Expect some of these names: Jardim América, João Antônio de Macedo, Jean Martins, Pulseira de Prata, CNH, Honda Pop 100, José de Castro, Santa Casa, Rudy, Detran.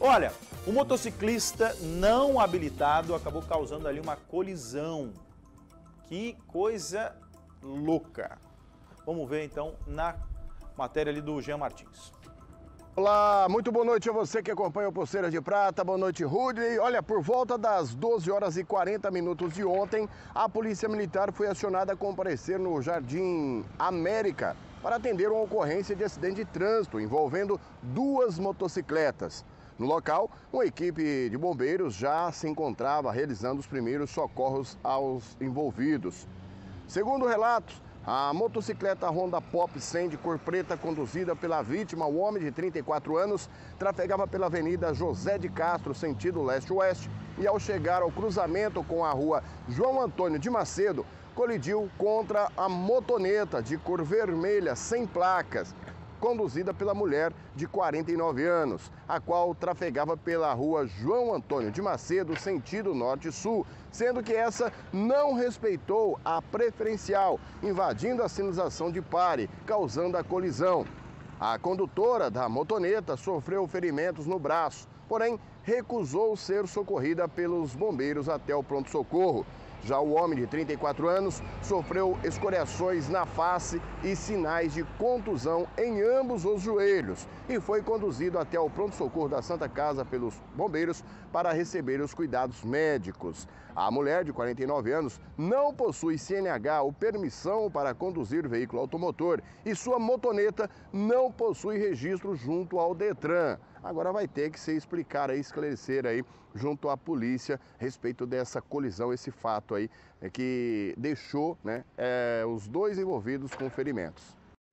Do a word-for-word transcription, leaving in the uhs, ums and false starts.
Olha, o motociclista não habilitado acabou causando ali uma colisão. Que coisa louca. Vamos ver então na matéria ali do Jean Martins. Olá, muito boa noite a você que acompanha o Pulseira de Prata, boa noite Rudy. Olha, por volta das doze horas e quarenta minutos de ontem, a Polícia Militar foi acionada a comparecer no Jardim América para atender uma ocorrência de acidente de trânsito envolvendo duas motocicletas. No local, uma equipe de bombeiros já se encontrava realizando os primeiros socorros aos envolvidos. Segundo relatos, a motocicleta Honda Pop cem de cor preta, conduzida pela vítima, o homem de trinta e quatro anos, trafegava pela avenida José de Castro, sentido leste-oeste, e ao chegar ao cruzamento com a rua João Antônio de Macedo, colidiu contra a motoneta de cor vermelha, sem placas, conduzida pela mulher de quarenta e nove anos, a qual trafegava pela rua João Antônio de Macedo, sentido norte-sul, sendo que essa não respeitou a preferencial, invadindo a sinalização de pare, causando a colisão. A condutora da motoneta sofreu ferimentos no braço, porém recusou ser socorrida pelos bombeiros até o pronto-socorro. Já o homem de trinta e quatro anos sofreu escoriações na face e sinais de contusão em ambos os joelhos e foi conduzido até o pronto-socorro da Santa Casa pelos bombeiros para receber os cuidados médicos. A mulher de quarenta e nove anos não possui C N H ou permissão para conduzir veículo automotor e sua motoneta não possui registro junto ao Detran. Agora vai ter que se explicar aí, esclarecer aí junto à polícia a respeito dessa colisão, esse fato aí, né, que deixou né, é, os dois envolvidos com ferimentos.